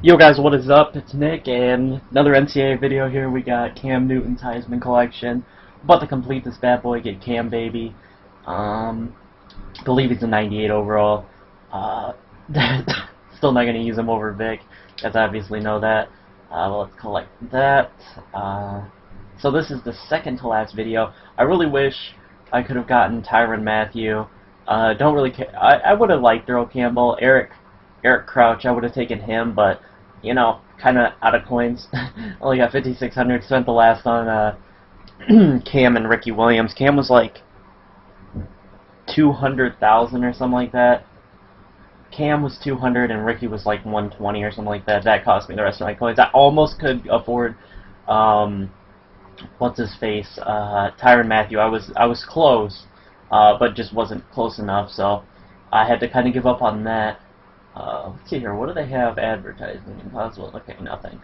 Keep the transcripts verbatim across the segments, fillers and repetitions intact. Yo guys, what is up? It's Nick, and another N C A A video here. We got Cam Newton's Heisman collection. About to complete this bad boy, get Cam baby. Um, believe he's a ninety-eight overall. Uh, still not gonna use him over Vic. You guys obviously know that. Uh, well, let's collect that. Uh, so this is the second to last video. I really wish I could have gotten Tyron Matthew. Uh, don't really care. I, I would have liked Earl Campbell, Eric. Eric Crouch, I would have taken him, but, you know, kind of out of coins. Only got fifty-six hundred, spent the last on uh, Cam and Ricky Williams. Cam was like two hundred thousand or something like that. Cam was two hundred and Ricky was like one twenty or something like that. That cost me the rest of my coins. I almost could afford, um, what's his face, uh, Tyron Matthew. I was, I was close, uh, but just wasn't close enough, so I had to kind of give up on that. Uh, let's see here, what do they have advertising? Impossible, okay, nothing.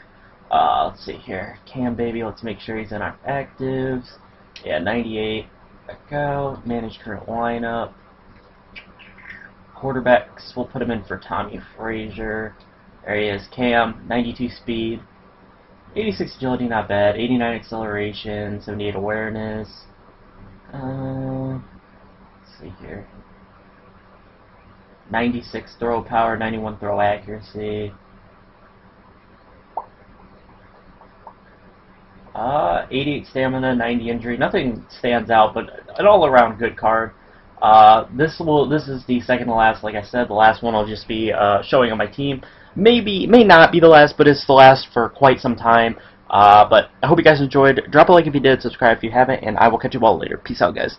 Uh, let's see here, Cam baby, let's make sure he's in our actives. Yeah, ninety-eight, there we go, manage current lineup. Quarterbacks, we'll put him in for Tommy Frazier. There he is, Cam, ninety-two speed, eighty-six agility, not bad, eighty-nine acceleration, seventy-eight awareness. Uh, let's see here. ninety-six throw power, ninety-one throw accuracy. Uh, eighty-eight stamina, ninety injury. Nothing stands out, but an all-around good card. Uh, this will. This is the second to last. Like I said, the last one will just be uh, showing on my team. Maybe, may not be the last, but it's the last for quite some time. Uh, but I hope you guys enjoyed. Drop a like if you did. Subscribe if you haven't, and I will catch you all later. Peace out, guys.